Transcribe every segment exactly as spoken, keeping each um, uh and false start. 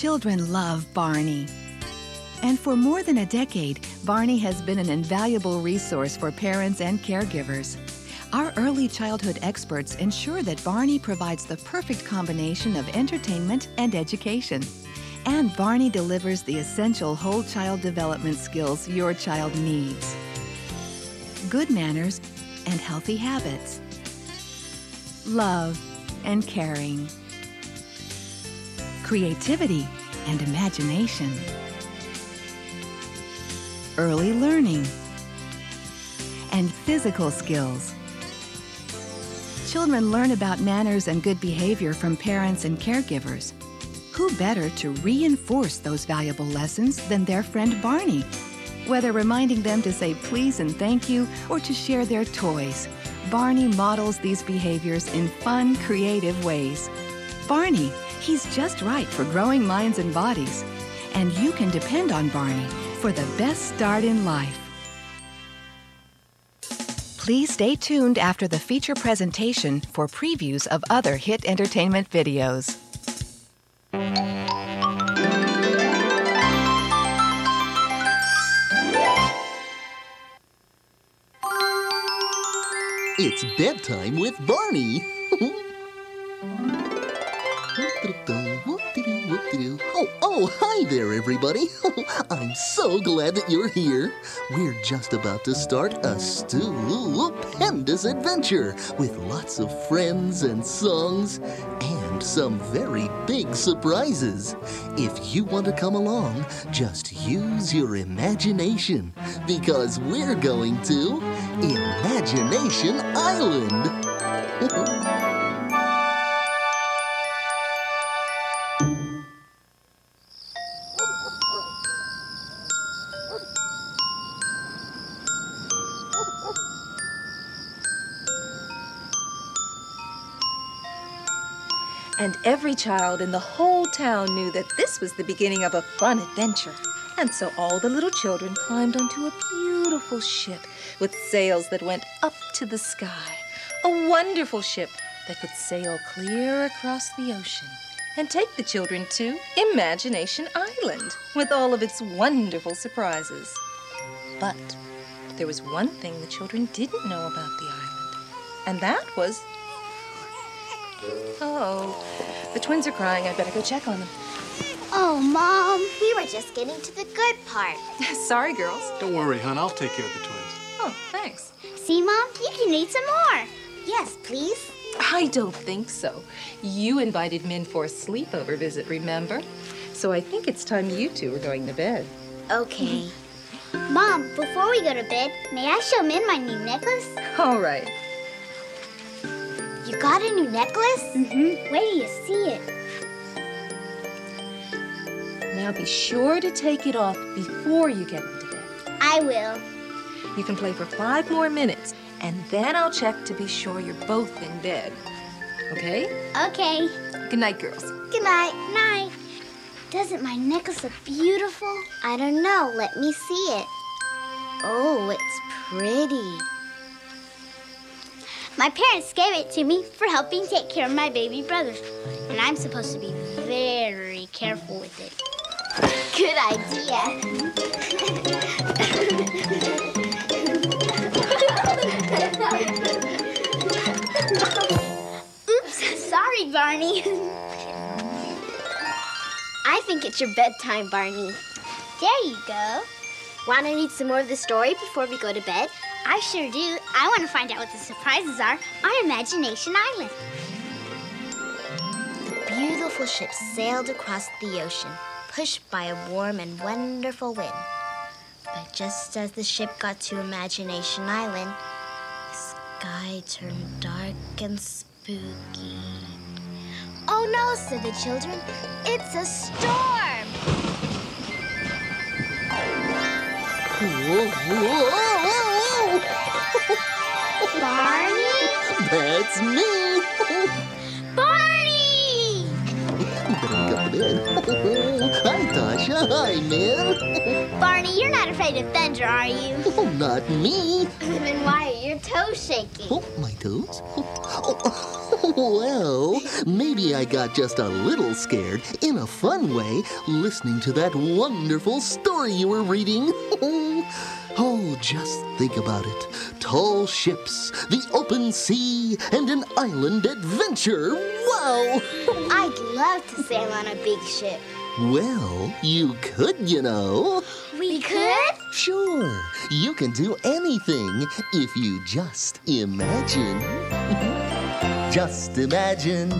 Children love Barney. And for more than a decade, Barney has been an invaluable resource for parents and caregivers. Our early childhood experts ensure that Barney provides the perfect combination of entertainment and education. And Barney delivers the essential whole child development skills your child needs. Good manners and healthy habits. Love and caring. Creativity and imagination. Early learning, and physical skills. Children learn about manners and good behavior from parents and caregivers. Who better to reinforce those valuable lessons than their friend Barney? Whether reminding them to say please and thank you or to share their toys, Barney models these behaviors in fun, creative ways. Barney, he's just right for growing minds and bodies. And you can depend on Barney for the best start in life. Please stay tuned after the feature presentation for previews of other hit entertainment videos. It's bedtime with Barney. Oh, oh, hi there, everybody. I'm so glad that you're here. We're just about to start a stupendous adventure with lots of friends and songs and some very big surprises. If you want to come along, just use your imagination because we're going to Imagination Island. And every child in the whole town knew that this was the beginning of a fun adventure. And so all the little children climbed onto a beautiful ship with sails that went up to the sky. A wonderful ship that could sail clear across the ocean and take the children to Imagination Island with all of its wonderful surprises. But there was one thing the children didn't know about the island, and that was... Uh-oh. The twins are crying. I'd better go check on them. Oh, Mom, we were just getting to the good part. Sorry, girls. Don't worry, hon. I'll take care of the twins. Oh, thanks. See, Mom? You can eat some more. Yes, please. I don't think so. You invited Min for a sleepover visit, remember? So I think it's time you two are going to bed. Okay. Mom, before we go to bed, may I show Min my new necklace? All right. You got a new necklace? Mm-hmm. Where do you see it? Now be sure to take it off before you get into bed. I will. You can play for five more minutes, and then I'll check to be sure you're both in bed. Okay? Okay. Good night, girls. Good night. Night. Doesn't my necklace look beautiful? I don't know. Let me see it. Oh, it's pretty. My parents gave it to me for helping take care of my baby brother, and I'm supposed to be very careful with it. Good idea. Oops, sorry, Barney. I think it's your bedtime, Barney. There you go. Want to read some more of the story before we go to bed? I sure do. I want to find out what the surprises are on Imagination Island. The beautiful ship sailed across the ocean, pushed by a warm and wonderful wind. But just as the ship got to Imagination Island, the sky turned dark and spooky. Oh no, said the children. It's a storm! Whoa, whoa, whoa. Barney? That's me! Barney! You better go to bed. Hi, Tasha. Hi, Min. Barney, you're not afraid of thunder, are you? Oh, not me. Then why are your toes shaking? Oh, my toes? Oh, oh, Well, maybe I got just a little scared, in a fun way, listening to that wonderful story you were reading. Oh, just think about it. Tall ships, the open sea, and an island adventure. Wow! I'd love to sail on a big ship. Well, you could, you know. We could? Sure. You can do anything if you just imagine. Just imagine,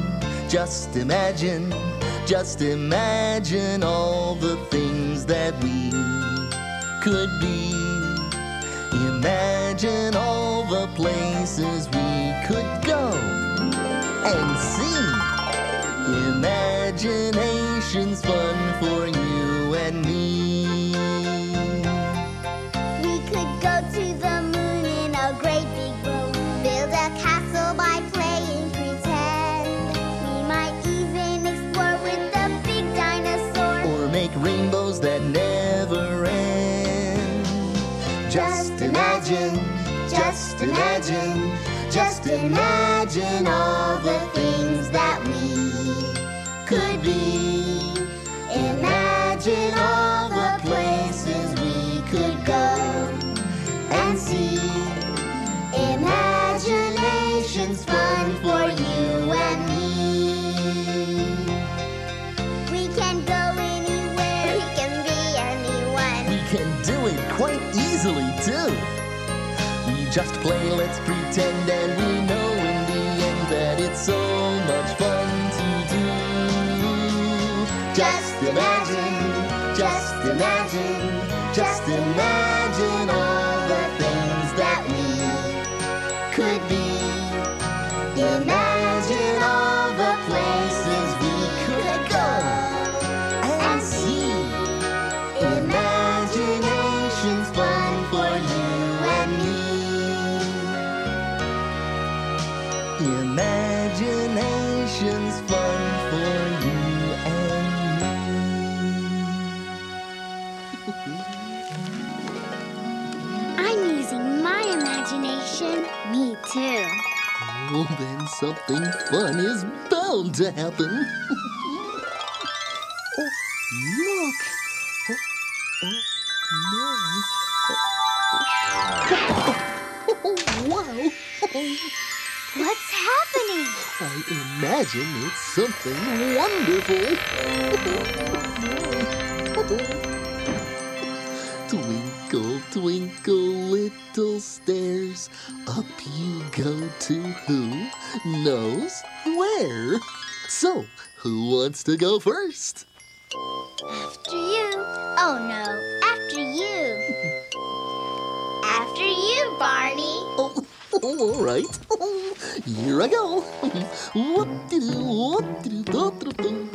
just imagine, just imagine all the things that we could be. Imagine all the places we could go and see. Imagination's fun for you and me. We could go to the moon in a great big balloon, build a castle by playing pretend. We might even explore with the big dinosaur, or make rainbows that never end. Just imagine, just imagine, just imagine all the things that we could be. Imagine all the places we could go and see. Imagination's fun for you and me. We can go anywhere, we can be anyone. We can do it quite easily too. We just play, let's pretend, and we know in the end that it's so much fun to do. Just imagine, just imagine, just imagine all the things that we could be. Imagine all the places we could go and see. Imagination's fun for you and me. Imagination's fun for you. Me too. Oh, then something fun is bound to happen. Oh, look. Oh, oh, my. Oh, oh, oh, wow. What's happening? I imagine it's something wonderful. Twinkle, twinkle, little stairs, up you go to who knows where. So, who wants to go first? After you. Oh, no. After you. After you, Barney. Oh, oh, all right. Oh, here I go. Whoop-de-doo, whoop-de-doo.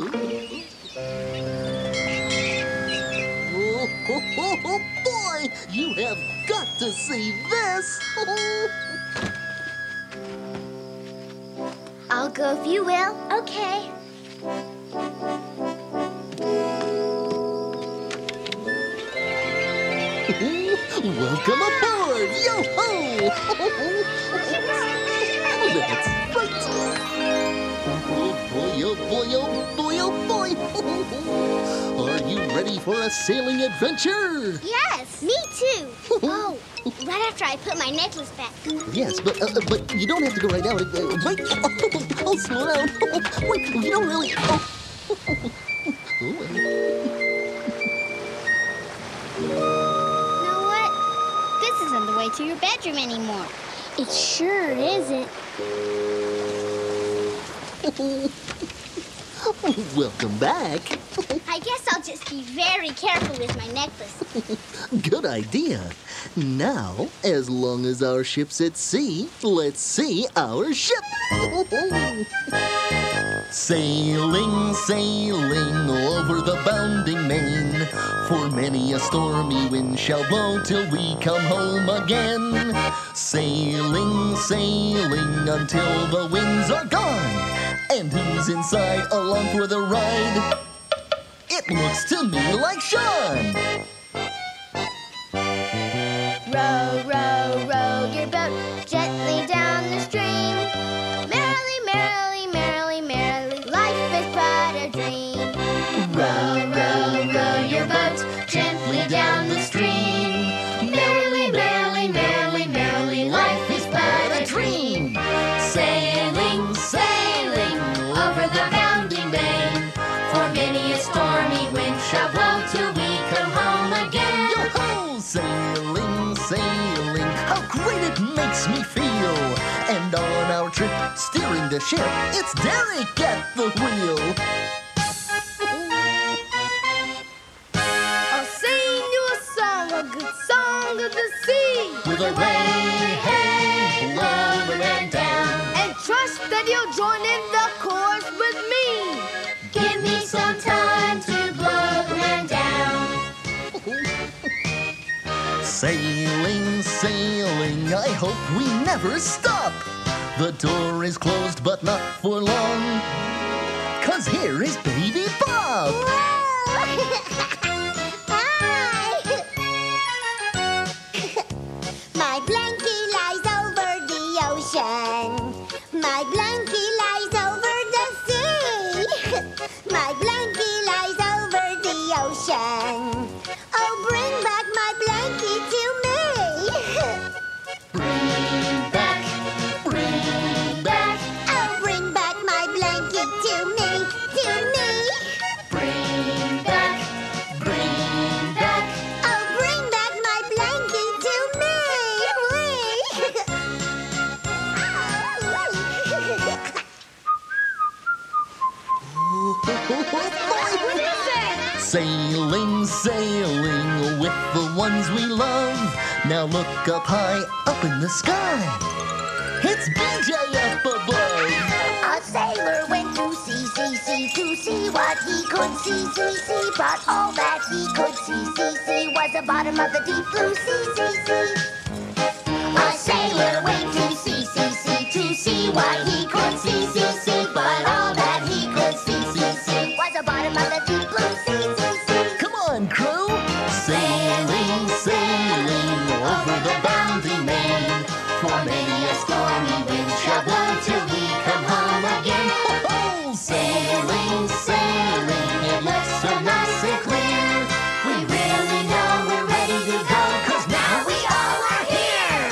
Oh, oh, oh, boy! You have got to see this! Oh. I'll go if you will. Okay. Welcome aboard! Yo-ho! That's right! Oh, boy, oh, boy, oh, boy, oh, boy! Oh, boy. Are you ready for a sailing adventure? Yes, me too. Oh, right after I put my necklace back. Yes, but uh, but you don't have to go right now. Uh, wait, oh, oh, slow down. Oh, wait, you don't really. Oh. You know what? This isn't the way to your bedroom anymore. It sure isn't. Welcome back. I guess I'll just be very careful with my necklace. Good idea. Now, as long as our ship's at sea, let's see our ship. Sailing, sailing over the bounding main, for many a stormy wind shall blow till we come home again. Sailing, sailing until the winds are gone, and who's inside along for the ride? It looks to me like Shawn! Row, row, row your boat gently down the stream. Merrily, merrily, to share. It's Derek at the wheel. I'll sing you a song, a good song of the sea. With a way, hey, over and down. And trust that you'll join in the chorus with me. Give me some time to blow and down. Sailing, sailing, I hope we never stop. The door is closed, but not for long, 'cause here is Baby Bop! Hi! My blankie lies over the ocean. My blankie lies over the sea. My blankie lies over the ocean. Oh, bring back my blankie to me! Bring back. Sailing, sailing with the ones we love. Now look up high, up in the sky. It's B J up above. A sailor went to sea, sea, sea, to see what he could see, see, see. But all that he could see, see, see was the bottom of the deep blue sea, sea, sea. A sailor went to sea, sea, sea, to see what he could see, see, see. But all that he could see, see, see was the bottom of the deep blue sea, sea. Crew, sailing, sailing over the bounding main. For many a stormy wind shall blow till we come home again. Oh, sailing, sailing, it looks so nice and clear. We really know we're ready to go, 'cause now we all are here.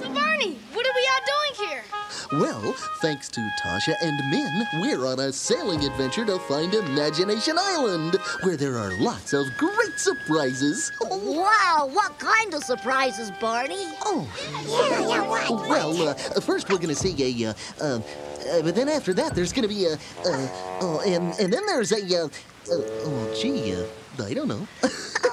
So Barney, what are we all doing here? Well, thanks to Tasha and Min, we're on a sailing adventure to find Imagination Island, where there are lots of great surprises. Wow, what kind of surprises, Barney? Oh, yeah, yeah, right, right. Well, uh, first we're going to see a, uh, uh, uh, but then after that there's going to be a, uh, oh, and, and then there's a, uh, uh, oh, gee, uh, I don't know.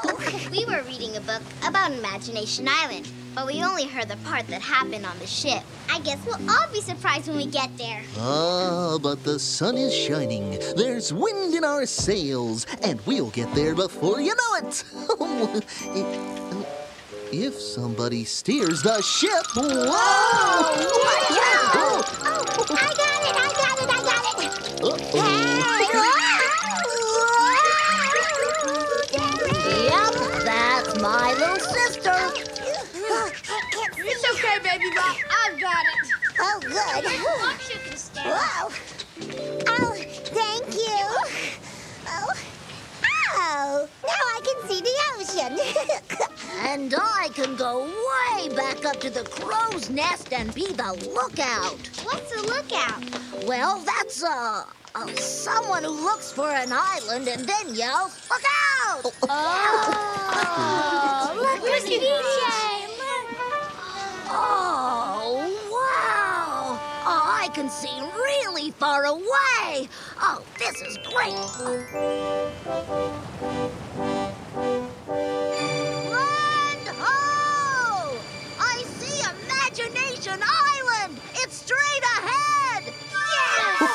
Oh, we were reading a book about Imagination Island, but we only heard the part that happened on the ship. I guess we'll all be surprised when we get there. Ah, but the sun is shining. There's wind in our sails, and we'll get there before you know it. If somebody steers the ship, whoa! Oh, oh, I got it! I got it! I got it! Uh-oh. Hey. Yep, that's my little sister. It's okay, Baby Bop. I've got it. Oh, good. Watch, you can stay. Whoa. Oh, thank you. Oh. Oh. Now I can see the ocean. And I can go way back up to the crow's nest and be the lookout. What's a lookout? Well, that's a... Uh, someone who looks for an island and then yells, "Look out!" Oh. Oh. Look, look at B J. Oh, wow! Oh, I can see really far away! Oh, this is great! Land ho! I see Imagination Island! It's straight ahead! Yes!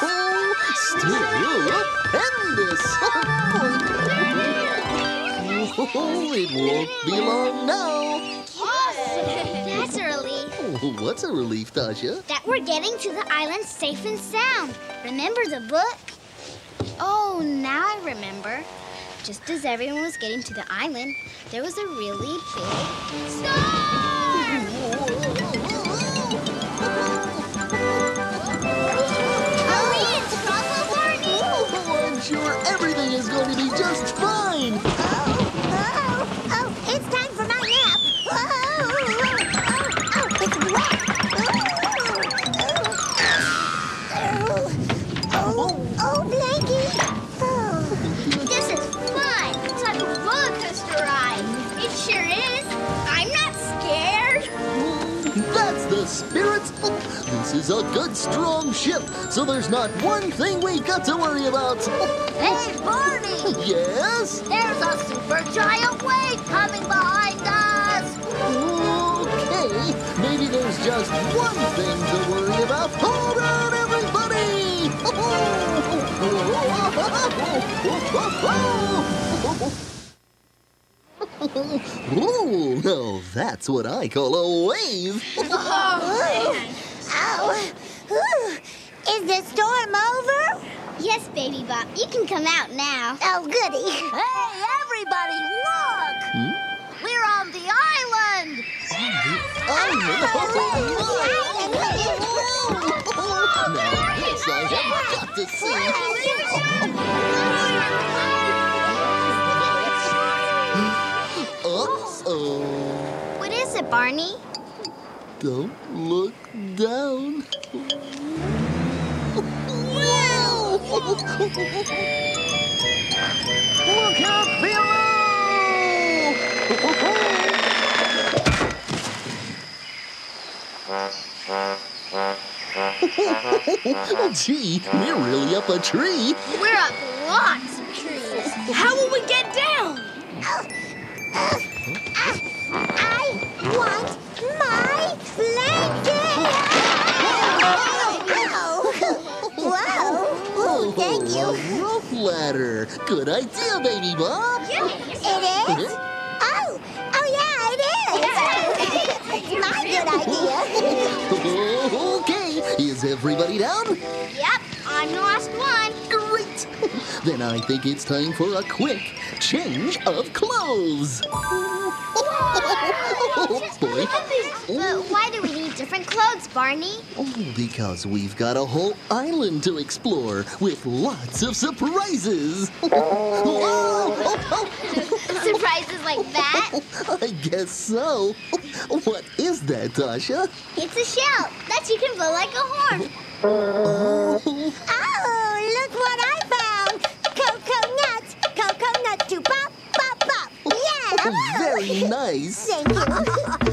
Oh, stupendous! Oh, it won't be long now! That's a relief. Oh, what's a relief, Tasha? That we're getting to the island safe and sound. Remember the book? Oh, now I remember. Just as everyone was getting to the island, there was a really big storm! Are we in trouble, Barney? Oh, I'm sure everything is going to be just fine. Oh, oh, oh, it's time for my nap. Whoa. Oh, Blanky! Oh. This is fun! It's like a roller coaster. the spirits up. This is a good, strong ship, so there's not one thing we got to worry about. Hey, Barney! Yes? There's a super giant wave coming behind us! Okay, maybe there's just one thing to worry about. Hold on, everybody! Oh, no, that's what I call a wave. Oh, man. Ow. Ooh. Is the storm over? Yes, Baby Bop. You can come out now. Oh, goody. Hey, everybody, look! Hmm? We're on the island! Oh, now, this I have got to see. Uh-oh. What is it, Barney? Don't look down. Whoa! Look out below! Gee, we're really up a tree. We're up lots of trees. How will we get down? Oh. Uh, I, I want my blanket! Oh, oh, oh. Whoa! Oh, thank you. A rope ladder. Good idea, Baby Bop. Yes. It is? Oh, oh yeah, it is. Yeah. My good idea. Okay, is everybody down? Yep, I'm the last one. Great. Then I think it's time for a quick change of clothes. Oh, boy. But why do we need different clothes, Barney? Oh, because we've got a whole island to explore with lots of surprises. Surprises like that? I guess so. What is that, Tasha? It's a shell that you can blow like a horn. Oh, oh look what I found. Coconuts. Coconut to pop, pop, pop. Yeah. Very nice. Thank you.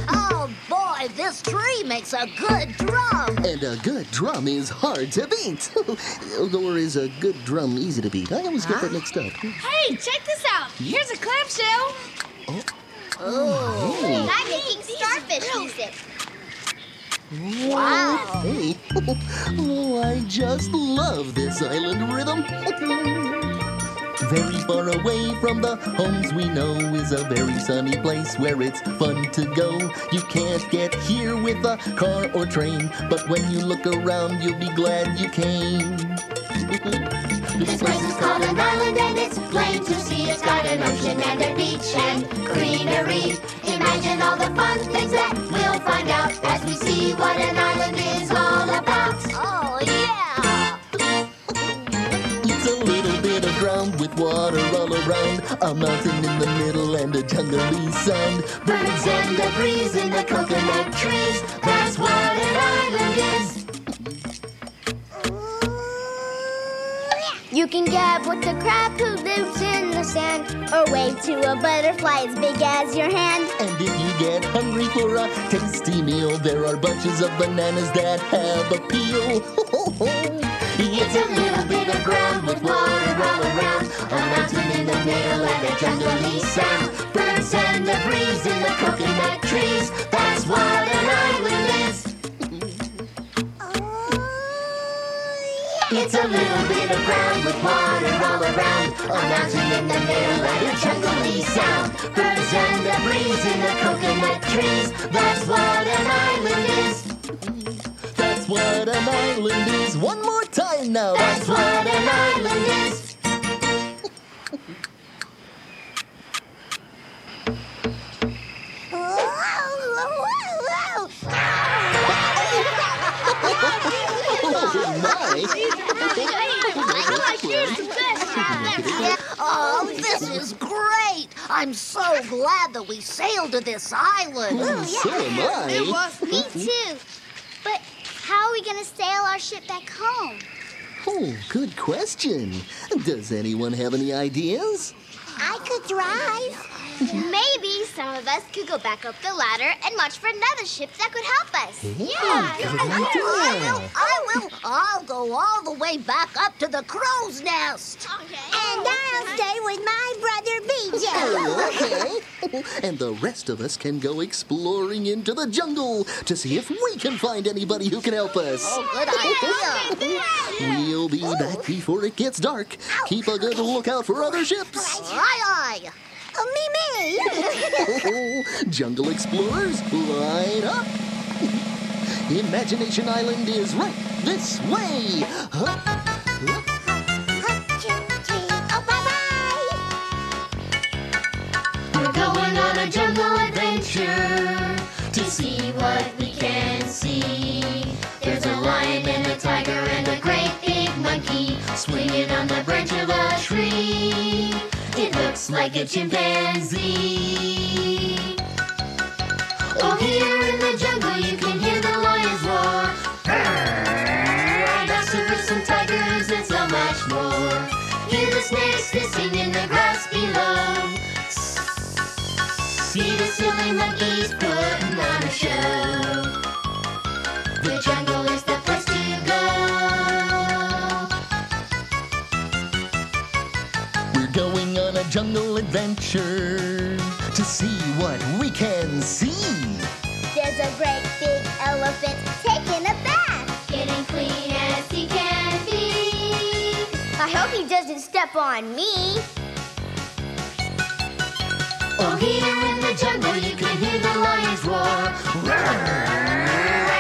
Oh, boy, this tree makes a good drum. And a good drum is hard to beat. Or is a good drum easy to beat? I always get that mixed up. Hey, check this out. Here's a clamshell. Oh. Oh. Oh. I'm making starfish music. Wow. Hey. Oh, I just love this island rhythm. Very far away from the homes we know is a very sunny place where it's fun to go. You can't get here with a car or train, but when you look around, you'll be glad you came. This place is called an island, and it's plain to see. It's got an ocean and a beach and greenery. Imagine all the fun things that we'll find out as we see what an island is all about. Oh, yeah! It's a little bit of ground with water all around, a mountain in the middle and a jungly sand. Birds and a breeze in the coconut trees. That's what an island is. You can get with the crab who lives in the sand, or wave to a butterfly as big as your hand. And if you get hungry for a tasty meal, there are bunches of bananas that have a peel. It's a little bit of ground with water all around, a mountain in the middle and a jungly sound. Birds and the breeze in the coconut trees. That's what an island is. It's a little bit of ground with water all around, a mountain in the middle and a jungly sound. Birds and the breeze in the coconut trees. That's what an island is. That's what an island is. One more time now. That's what an island is. Whoa, whoa, whoa, whoa. Oh, my. Oh, this is great. I'm so glad that we sailed to this island. Ooh, yeah. So am I. It was me, too. But how are we going to sail our ship back home? Oh, good question. Does anyone have any ideas? I could drive. Maybe some of us could go back up the ladder and watch for another ship that could help us. Yeah. yeah. I will. I will. I'll go all the way back up to the crow's nest. Okay. And I'll stay with my brother B J. Oh, okay. And the rest of us can go exploring into the jungle to see if we can find anybody who can help us. Oh, good idea. Yeah. We'll be Ooh. back before it gets dark. Ow. Keep a good lookout for other ships. Aye, aye. Oh, me, me. Oh, jungle explorers, line up. Imagination Island is right this way. Huh? Huh? One, two, three. Oh, bye-bye. We're going on a jungle adventure to see what we can see. There's a lion and a tiger and a great big monkey swinging on the branch of a tree. It looks like a chimpanzee. Oh, here in the jungle you can hear the lions roar. The supers and tigers and so much more. Hear the snakes hissing in the grass below. See the silly monkeys putting on a show. The jungle is the place to go. We're going on a jungle adventure to see what we can see. There's a great big elephant taking a bath, getting clean as he can be. I hope he doesn't step on me. Oh, here in the jungle you can hear the lions roar.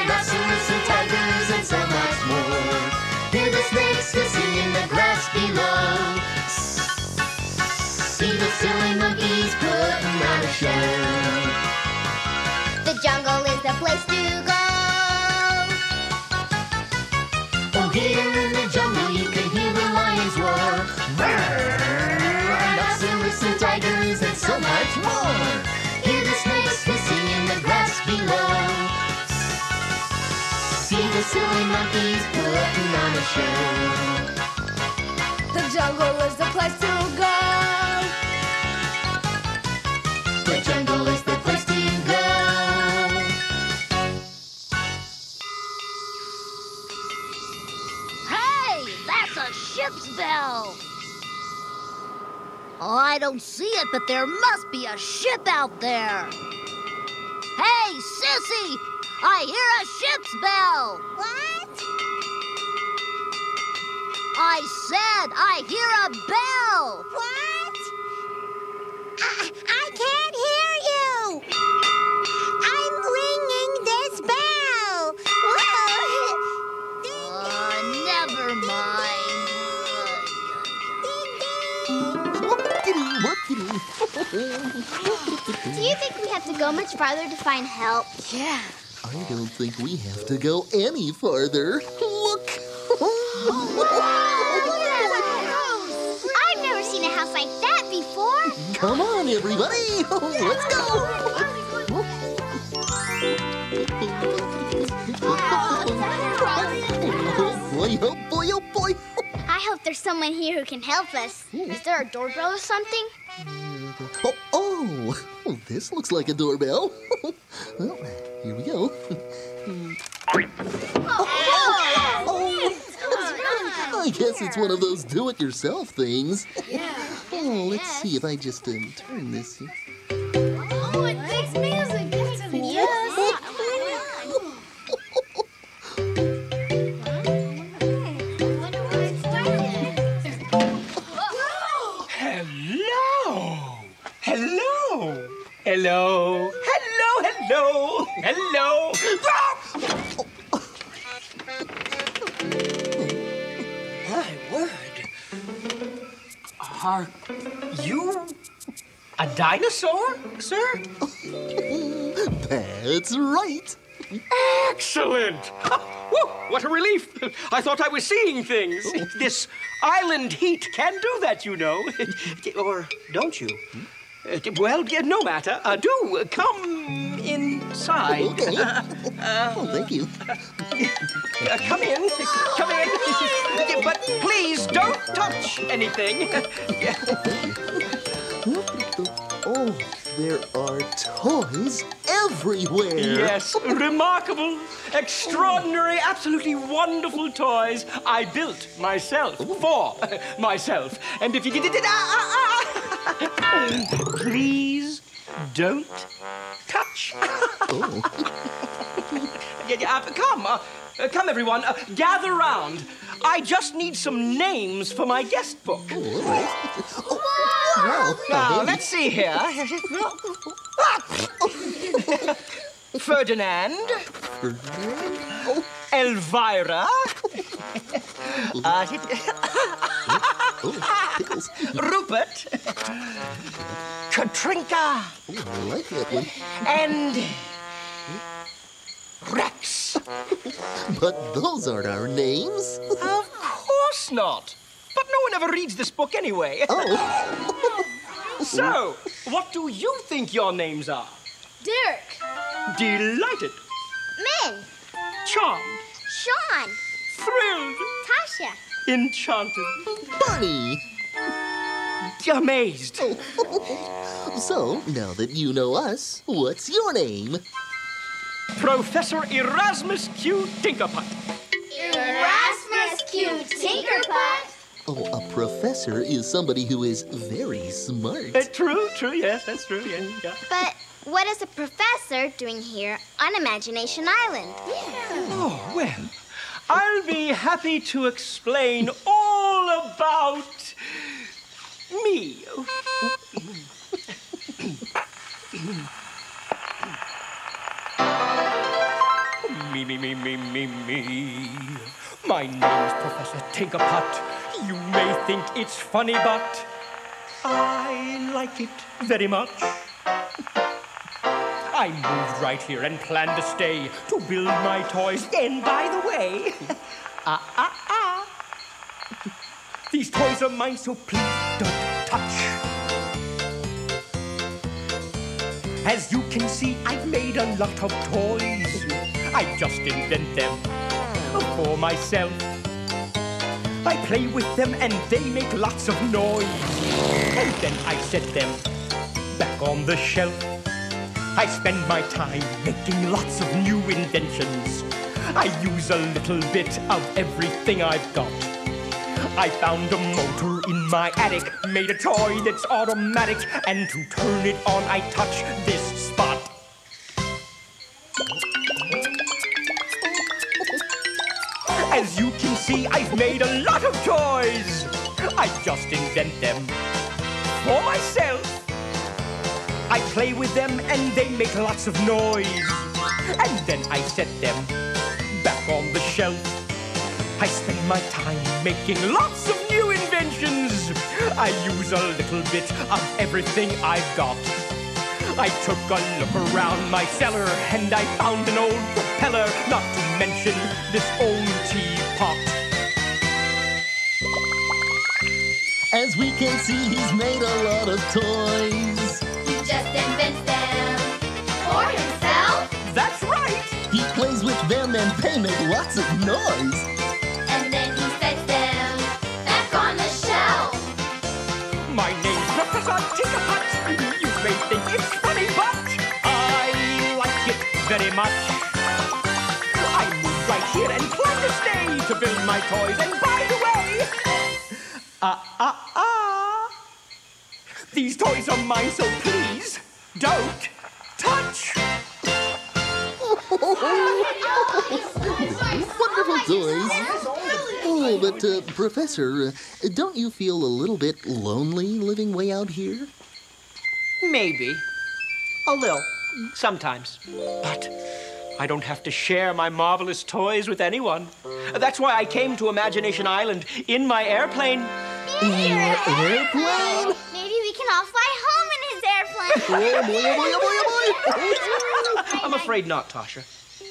The supers and tigers and so much more. Hear the snakes hissing in the grass below. See the silly monkeys putting on a show. The jungle is the place to go. Oh, here in the jungle you can hear the lions roar. The supers and tigers and so much more. Hear the snakes hissing in the grass below. See the silly monkeys putting on a show. The jungle is the place to go. The jungle is the place to go. Hey, that's a ship's bell. Oh, I don't see it, but there must be a ship out there. Hey, Sissy, I hear a ship's bell. What? I said I hear a bell. What? I, I can't hear you. I'm ringing this bell. Whoa. Ding, uh, never mind. Do you think we have to go much farther to find help? Yeah. I don't think we have to go any farther. Look! Whoa! I've never seen a house like that before. Come on, everybody! Let's go! Boy, oh boy, oh boy! I hope there's someone here who can help us. Ooh. Is there a doorbell or something? Oh, oh, oh this looks like a doorbell. Well, here we go. Oh, oh, yes. oh, oh. I guess it's one of those do-it-yourself things. Yeah. oh, let's yes. see if I just um, turn this here. Oh, it makes music. That's amazing. Yes. Hello, hello, hello, hello. My word. Are you a dinosaur, sir? That's right. Excellent. Whoa, what a relief. I thought I was seeing things. This island heat can do that, you know. Or don't you? Uh, well, yeah, no matter. Uh, do uh, come inside. Oh, okay. uh, oh, thank you. Uh, come in. Come in. But please don't touch anything. Oh, there are toys everywhere. Yes, remarkable, extraordinary, absolutely wonderful toys I built myself, Ooh. for myself. And if you get it, ah, ah, ah, please don't touch. Oh. Come, uh, come everyone, uh, gather round. I just need some names for my guest book. Oh. Wow. Now, let's see here. Ferdinand. Elvira. Rupert. Katrinka. Oh, I like that one. And Rex. But those aren't our names. Of course not. But no one ever reads this book anyway. Oh. So, what do you think your names are? Derek. Delighted. Min. Charmed. Shawn. Thrilled. Tasha. Enchanted. Barney. Amazed. So, now that you know us, what's your name? Professor Erasmus Q. Tinkerputt. Erasmus Q. Tinkerputt? Oh, a professor is somebody who is very smart. Uh, true, true, yes, that's true, yes, yeah. But what is a professor doing here on Imagination Island? Yeah. Oh, well, I'll be happy to explain all about me. Me, me, me, me, me, me. My name's Professor Tinkerputt. You may think it's funny, but I like it very much. I moved right here and planned to stay to build my toys. And by the way, ah, ah, ah, these toys are mine, so please don't touch. As you can see, I've made a lot of toys. I just invent them for myself. I play with them and they make lots of noise. And then I set them back on the shelf. I spend my time making lots of new inventions. I use a little bit of everything I've got. I found a motor in my attic, made a toy that's automatic, and to turn it on I touch this spot. As you can see, I've made a lot of toys. I just invent them for myself. I play with them and they make lots of noise. And then I set them back on the shelf. I spend my time making lots of new inventions. I use a little bit of everything I've got. I took a look around my cellar and I found an old propeller, not to mention this old teapot. As we can see, he's made a lot of toys. He just invents them for himself. That's right. He plays with them and they make lots of noise. And then he sets them back on the shelf. My name's Professor Tinkerputt. You may think it's funny, but I like it very much. Here and plan to stay to build my toys. And by the way, ah, ah, ah, these toys are mine, so please don't touch. Wonderful toys. Oh, but uh, Professor, uh, don't you feel a little bit lonely living way out here? Maybe. A little. Sometimes. But I don't have to share my marvelous toys with anyone. That's why I came to Imagination Island in my airplane. In your airplane? Maybe we can all fly home in his airplane. I'm afraid not, Tasha.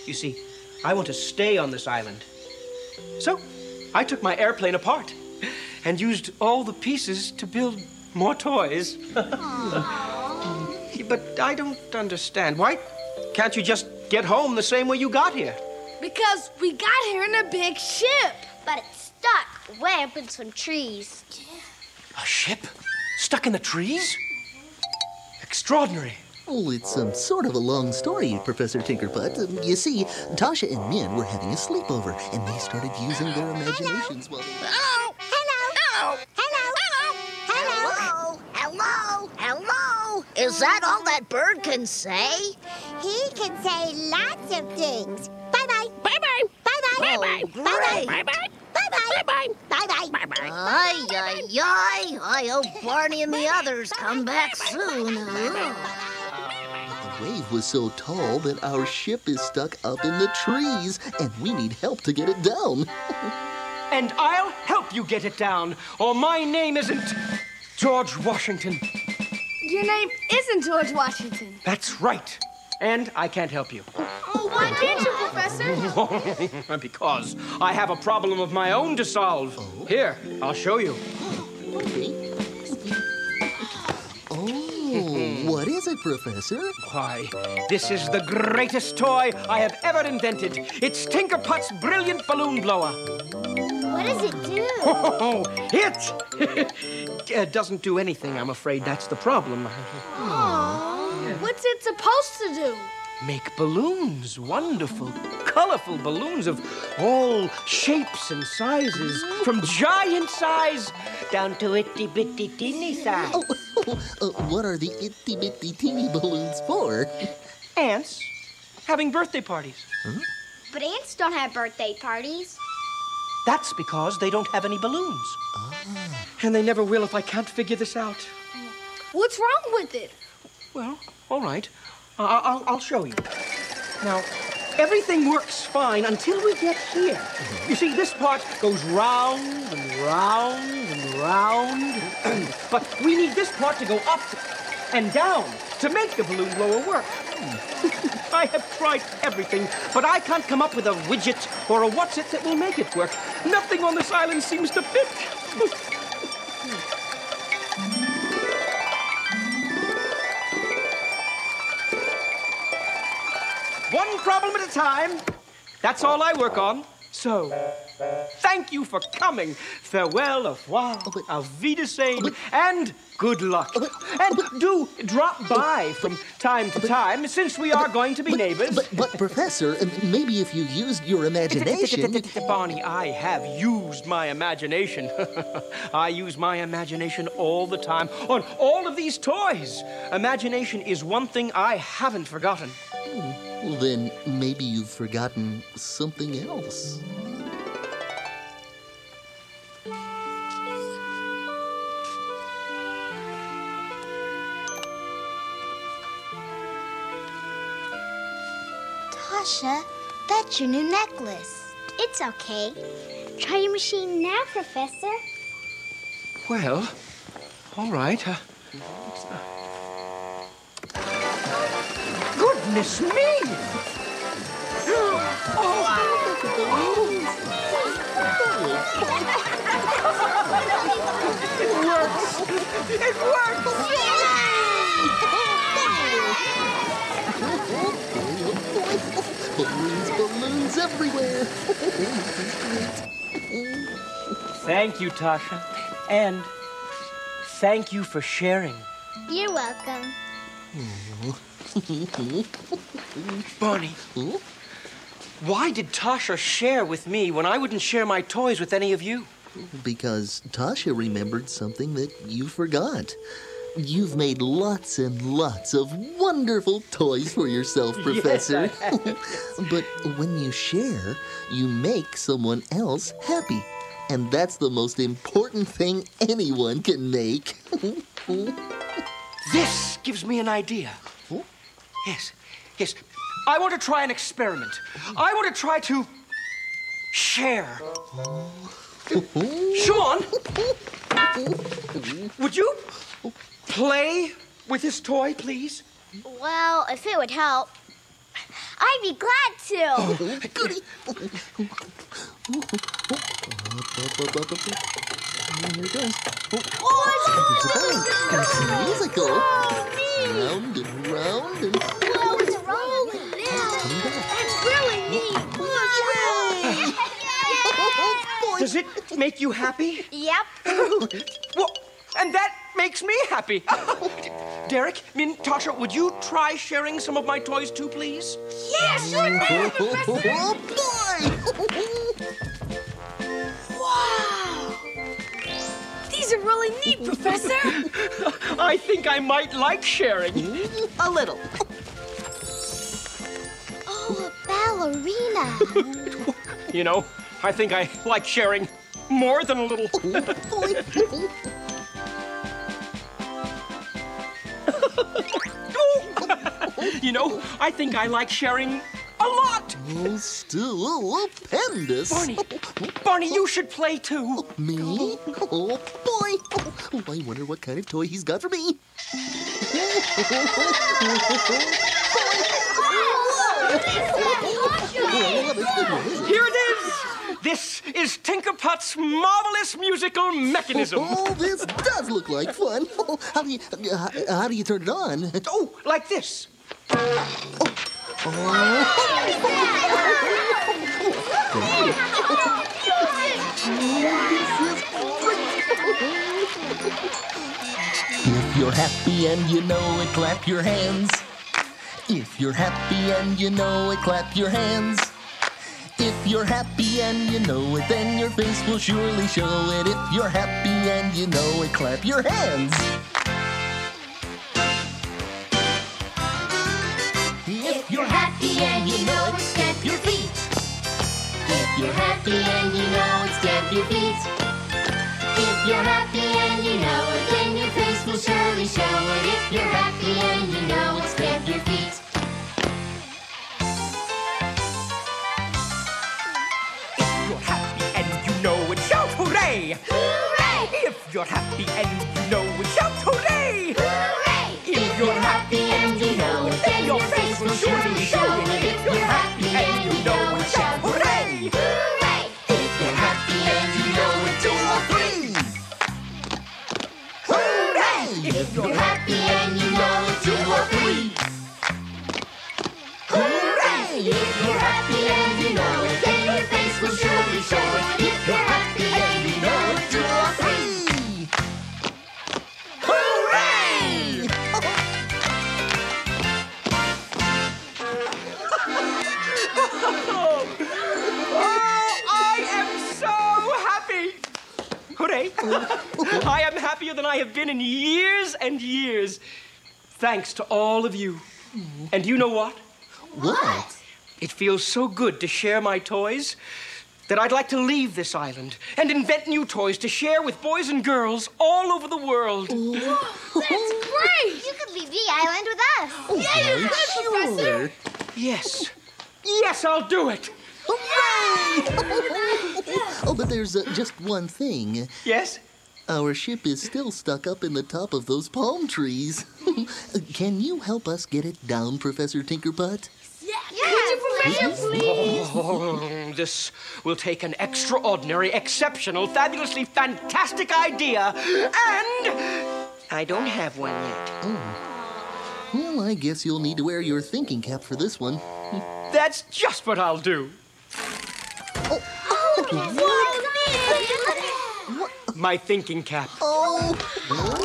You see, I want to stay on this island. So I took my airplane apart and used all the pieces to build more toys. But I don't understand. Why can't you just get home the same way you got here? Because we got here in a big ship. But it's stuck way up in some trees. Yeah. A ship? Stuck in the trees? Mm-hmm. extraordinary. Oh, it's um, sort of a long story, Professor Tinkerputt. Um, you see, Tasha and Min were having a sleepover, and they started using their imaginations while they... Hello! Hello! Hello! Hello! Hello! Hello! Hello! Is that all that bird can say? He can say lots of things. Bye-bye! Bye-bye! Bye-bye! Bye-bye! Bye-bye! Bye-bye! Bye-bye. Bye-bye. Bye-bye. Ay, ay, ay. I hope Barney and the others come back soon. The wave was so tall that our ship is stuck up in the trees, and we need help to get it down. And I'll help you get it down, or my name isn't George Washington. Your name isn't George Washington. That's right. And I can't help you. Oh, why can't you, Professor? Because I have a problem of my own to solve. Oh. Here, I'll show you. Oh, what is it, Professor? Why, this is the greatest toy I have ever invented. It's Tinkerputt's brilliant balloon blower. What does it do? Oh, it! It doesn't do anything, I'm afraid. That's the problem. Oh. What's it supposed to do? Make balloons, wonderful, colorful balloons of all shapes and sizes, from giant size down to itty-bitty teeny size. Oh, oh, oh, what are the itty-bitty teeny balloons for? Ants having birthday parties. Huh? But ants don't have birthday parties. That's because they don't have any balloons. Ah. And they never will if I can't figure this out. What's wrong with it? Well, all right. Uh, I'll, I'll show you. Now, everything works fine until we get here. Mm-hmm. You see, this part goes round and round and round. But we need this part to go up and down to make the balloon blower work. I have tried everything, but I can't come up with a widget or a what's-it that will make it work. Nothing on this island seems to fit. One problem at a time. That's all I work on. So, thank you for coming. Farewell, au revoir, auf Wiedersehen, and good luck. And do drop by from time to time, since we are going to be neighbors. But, but, but Professor, maybe if you used your imagination... Barney, I have used my imagination. I use my imagination all the time on all of these toys. Imagination is one thing I haven't forgotten. Well, then maybe you've forgotten something else. Tasha, that's your new necklace. It's okay. Try your machine now, Professor. Well, all right. Uh, Goodness me! Oh. It works! It works! Yay! Balloons, balloons everywhere! Thank you, Tasha. And thank you for sharing. You're welcome. Mm. Barney, hmm? Why did Tasha share with me when I wouldn't share my toys with any of you? Because Tasha remembered something that you forgot. You've made lots and lots of wonderful toys for yourself, Professor. Yes, I have, yes. But when you share, you make someone else happy. And that's the most important thing anyone can make. This gives me an idea. Yes, yes. I want to try an experiment. I want to try to share. Shawn, would you play with this toy, please? Well, if it would help, I'd be glad to. Goody. Here it goes. Oh, it's musical. Oh, round and round and... Whoa, it's rolling now. That's really neat. Whoa. Does it make you happy? Yep. Well, and that makes me happy. Derek, Min, Tasha, would you try sharing some of my toys too, please? Yes, yeah, sure thing, Professor. Oh, boy! Wow! These are really neat, Professor. I think I might like sharing. A little. Oh, a ballerina. You know, I think I like sharing more than a little. You know, I think I like sharing a lot. Still appendix. Barney, Barney, you should play too. Me? Oh, boy. I wonder what kind of toy he's got for me. Here it is! This is Tinkerputt's marvelous musical mechanism. Oh, oh, this does look like fun. Oh, how do you uh, how do you turn it on? Oh, like this. Oh. If you're happy and you know it, clap your hands. If you're happy and you know it, clap your hands. If you're happy and you know it, then your face will surely show it. If you're happy and you know it, clap your hands. If you're happy and you know it, stamp your feet. If you're happy and you know it, stamp your feet. If you're happy and you know it, then your face will surely show it. If you're happy and you know it, stamp your feet. Hooray! If you're happy and you know it, shout hooray! Hooray! If, if you're happy and you know it, then your face will surely show it. If you're happy and you know it, shout hooray! Hooray! If you're happy and you know it, two or three! Hooray! If you're happy and you know it, two or three! Hooray! If you're happy and you know it, then your face will surely show it. If you're happy and you know it, two or three. Hooray! Oh, I am so happy! Hooray! I am happier than I have been in years and years. Thanks to all of you. And you know what? What? It feels so good to share my toys that I'd like to leave this island and invent new toys to share with boys and girls all over the world. Whoa, that's great! You could leave the island with us. Oh, yeah, you could, Professor. Yes. Yes, I'll do it. Oh, but there's uh, just one thing. Yes? Our ship is still stuck up in the top of those palm trees. Can you help us get it down, Professor Tinkerputt? Yeah, yeah, yes, Professor, please. Oh, this will take an extraordinary, exceptional, fabulously fantastic idea, and I don't have one yet. Oh. Well, I guess you'll need to wear your thinking cap for this one. That's just what I'll do. Oh, oh, oh, what? What? My thinking cap. Oh. Wow.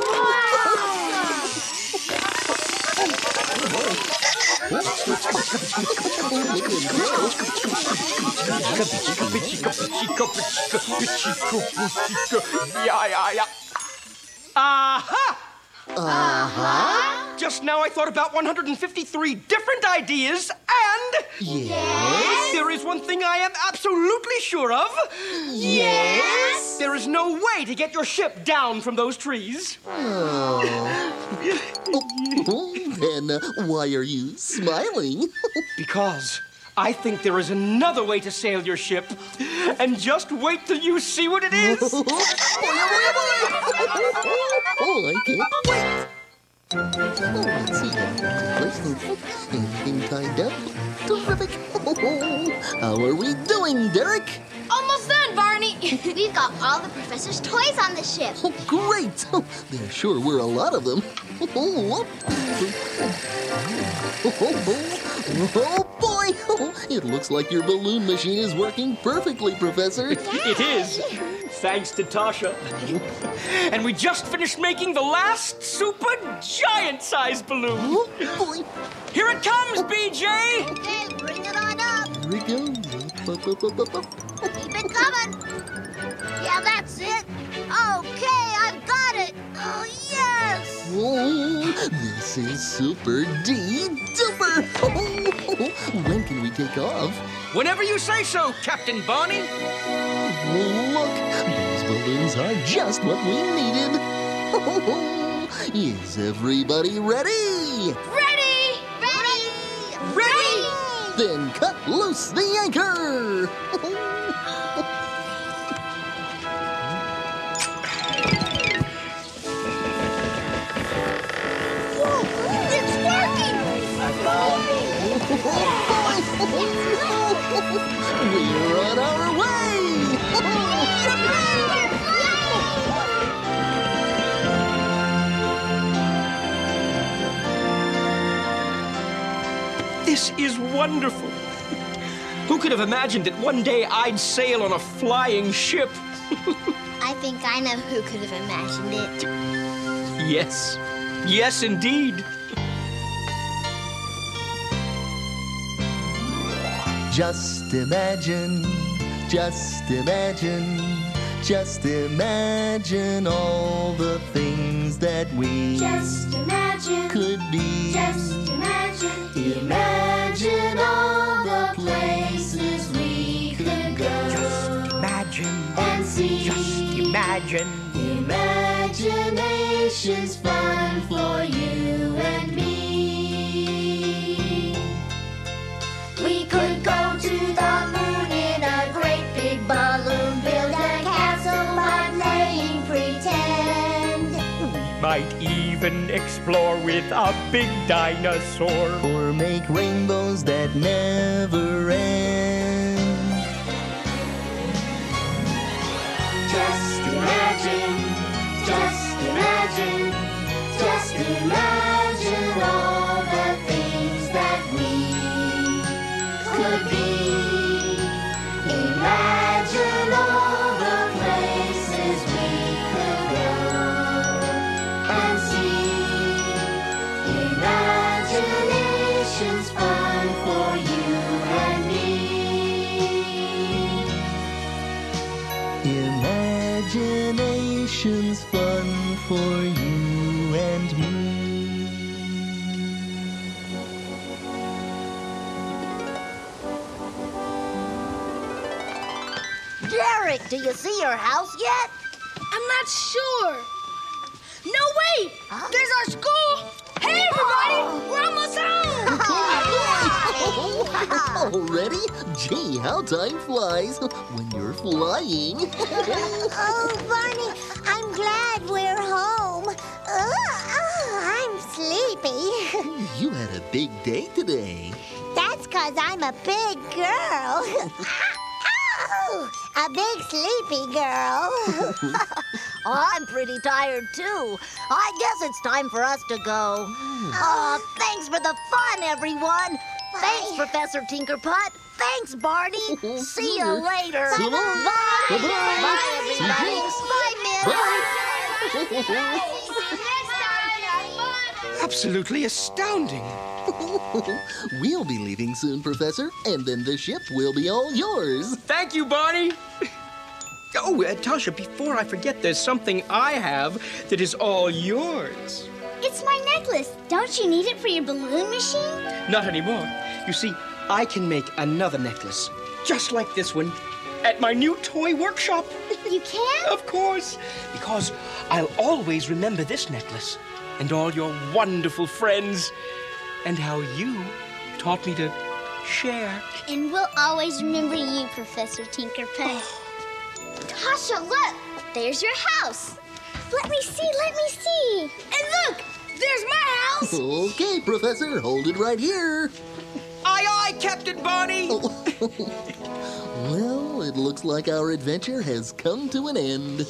Aha! Uh-huh. Just now I thought about one hundred fifty-three different ideas, and... Yes? There is one thing I am absolutely sure of. Yes? There is no way to get your ship down from those trees. Oh. Oh, then uh, why are you smiling? Because I think there is another way to sail your ship, and just wait till you see what it is. Oh, I can't wait. Oh, let's see. Place anything tied up. Terrific. How are we doing, Derek? Almost done, Barney. We've got all the professor's toys on the ship. Oh, great. Oh, there sure were a lot of them. Oh, oh boy. Oh, it looks like your balloon machine is working perfectly, Professor. Yay. It is. thanks to Tasha. And we just finished making the last super giant-sized balloon. Oh, here it comes, B J! Okay, bring it on up. Here we go. Bop, bop, bop, bop, bop. Keep it coming. Yeah, that's it. Okay, I've got it. Oh, yes. Whoa, this is super D-duper. When can we take off? Whenever you say so, Captain Barney. Look, these balloons are just what we needed. Is everybody ready? Ready! Ready! Ready! Ready! Then cut loose the anchor. Whoa, it's working! We're on our way! This is wonderful. Who could have imagined that one day I'd sail on a flying ship? I think I know who could have imagined it. Yes. Yes, indeed. Just imagine, just imagine, just imagine all the things that we just imagine could be. Just imagine, imagine all the places we could go. Just imagine and see. Just imagine. Imagination's fun for you and me. We could go to the moon in a great big balloon, build a castle by playing pretend. We might even explore with a big dinosaur, or make rainbows that never end. Just imagine, just imagine, just imagine all the things that we could be. Imagine all the places we could go and see. Imagination's fun for you and me. Imagination's fun for you and me. Derek, do you see your house yet? I'm not sure. No, wait! Huh? There's our school! Hey, everybody! Oh. We're almost home! Oh, already? Gee, how time flies when you're flying. Oh, Barney, I'm glad we're home. Oh, oh, I'm sleepy. You had a big day today. That's 'cause I'm a big girl. Oh, a big sleepy girl. I'm pretty tired, too. I guess it's time for us to go. Mm. Oh, thanks for the fun, everyone. Bye. Thanks, Professor Tinkerputt. Thanks, Barney. See you later. Bye. Bye. Bye. Bye, everybody. Bye, Min. Bye. Bye. See you next time. Absolutely astounding. We'll be leaving soon, Professor, and then the ship will be all yours. Thank you, Barney. Oh, uh, Tasha, before I forget, there's something I have that is all yours. It's my necklace. Don't you need it for your balloon machine? Not anymore. You see, I can make another necklace, just like this one, at my new toy workshop. You can? Of course, because I'll always remember this necklace and all your wonderful friends. And how you taught me to share. And we'll always remember you, Professor Tinkerputt. Oh. Tasha, look! There's your house. Let me see, let me see. And look, there's my house. Okay, Professor, hold it right here. Aye, aye, Captain Barney. Oh. Well, it looks like our adventure has come to an end.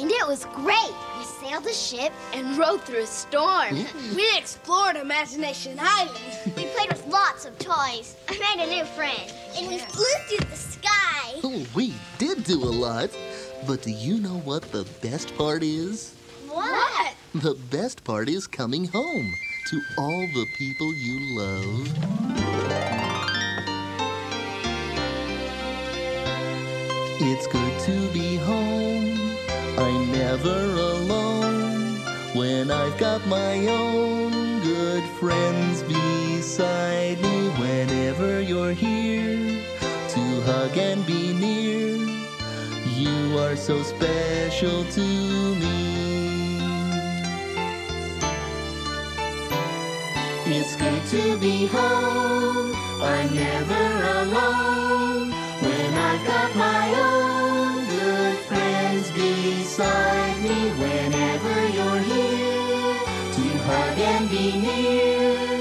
And it was great. We sailed a ship and rode through a storm. Mm. We explored Imagination Island. We played with lots of toys. I made a new friend. And we flew through the sky. Oh, we did do a lot. But do you know what the best part is? What? The best part is coming home to all the people you love. It's good to be home. I'm never alone when I've got my own good friends beside me. Whenever you're here to hug and be near, you are so special to me. It's good to be home. I'm never alone when I've got my own good friends beside me. Whenever you're here to hug and be near,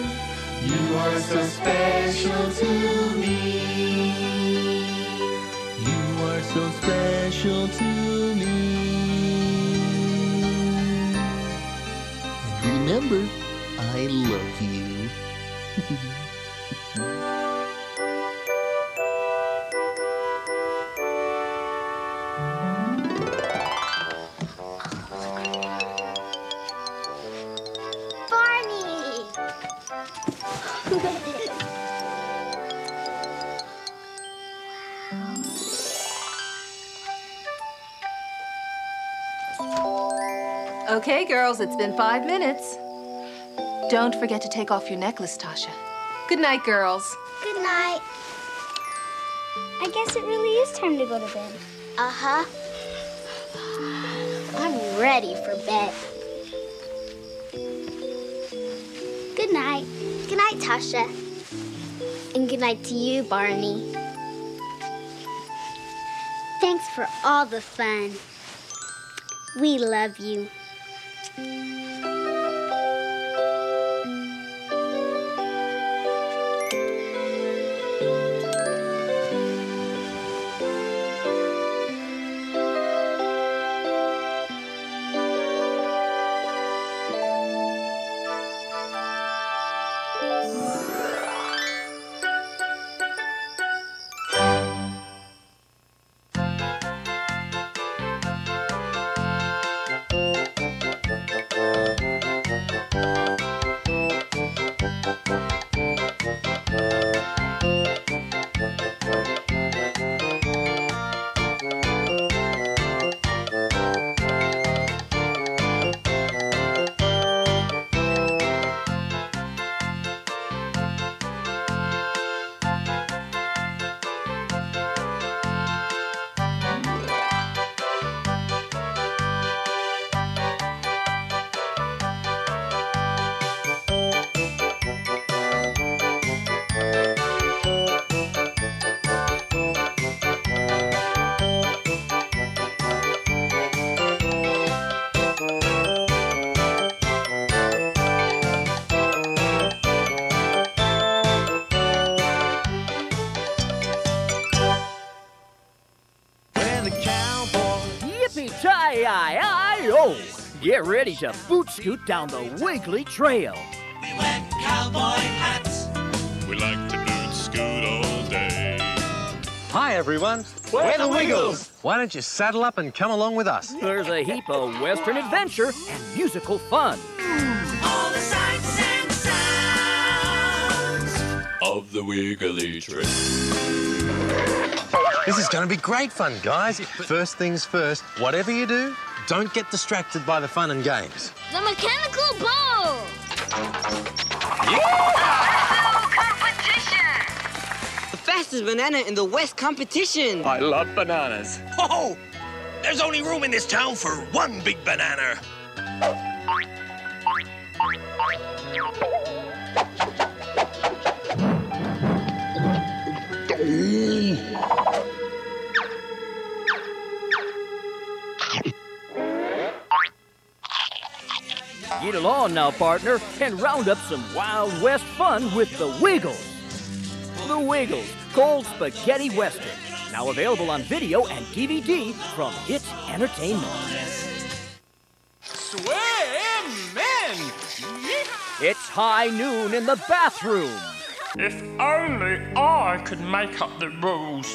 you are so special to me. So special to me. And remember, I love you. Okay, girls, it's been five minutes. Don't forget to take off your necklace, Tasha. Good night, girls. Good night. I guess it really is time to go to bed. Uh-huh. I'm ready for bed. Good night. Good night, Tasha. And good night to you, Barney. Thanks for all the fun. We love you. Get ready to boot scoot down the Wiggly Trail. We wear cowboy hats. We like to boot scoot all day. Hi, everyone. We're, We're the Wiggles. Wiggles. Why don't you saddle up and come along with us? There's a heap of Western adventure and musical fun. All the sights and sounds of the Wiggly Trail. This is going to be great fun, guys. First things first, whatever you do, don't get distracted by the fun and games. The mechanical bull! Yeah! Competition! The fastest banana in the West competition. I love bananas. Oh! There's only room in this town for one big banana. Get along now, partner, and round up some Wild West fun with The Wiggles. The Wiggles, Cold Spaghetti Western. Now available on video and D V D from Hit Entertainment. Swim in! It's high noon in the bathroom. If only I could make up the rules.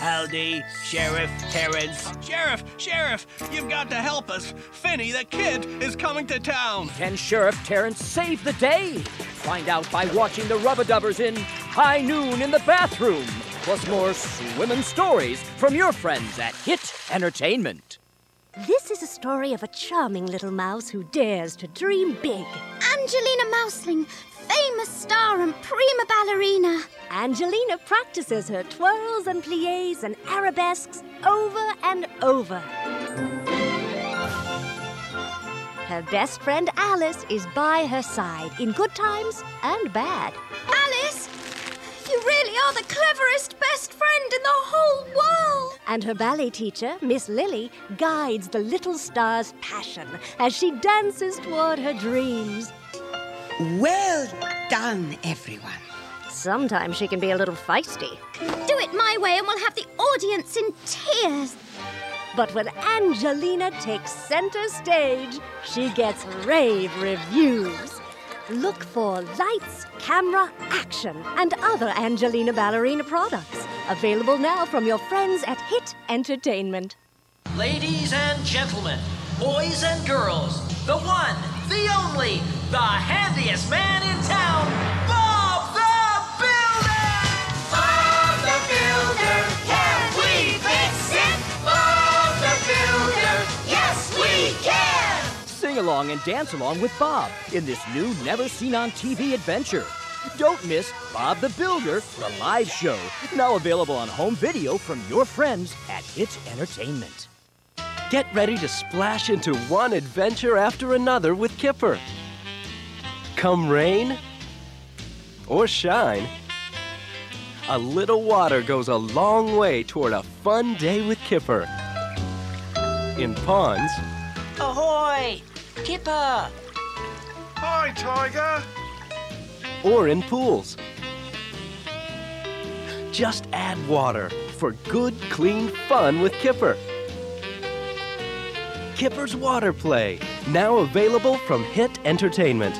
Howdy, Sheriff Terrence. Sheriff, Sheriff, you've got to help us. Finny, the kid, is coming to town. Can Sheriff Terrence save the day? Find out by watching the Rub-a-Dubbers in High Noon in the Bathroom. Plus more swimmin' stories from your friends at Hit Entertainment. This is a story of a charming little mouse who dares to dream big. Angelina Mouseling, famous star and prima ballerina. Angelina practices her twirls and pliés and arabesques over and over. Her best friend Alice is by her side in good times and bad. Alice, you really are the cleverest best friend in the whole world. And her ballet teacher, Miss Lily, guides the little star's passion as she dances toward her dreams. Well done, everyone. Sometimes she can be a little feisty. Do it my way and we'll have the audience in tears. But when Angelina takes center stage, she gets rave reviews. Look for Lights, Camera, Action and other Angelina Ballerina products. Available now from your friends at Hit Entertainment. Ladies and gentlemen, boys and girls, the one, the only, the handiest man in town, Bob the Builder! Bob the Builder, can we fix it? Bob the Builder, yes we can! Sing along and dance along with Bob in this new never-seen-on-T V adventure. Don't miss Bob the Builder, the live show, now available on home video from your friends at Hit Entertainment. Get ready to splash into one adventure after another with Kipper. Come rain or shine, a little water goes a long way toward a fun day with Kipper. In ponds... Ahoy! Kipper! Hi, Tiger! Or in pools. Just add water for good, clean fun with Kipper. Kipper's Water Play, now available from Hit Entertainment.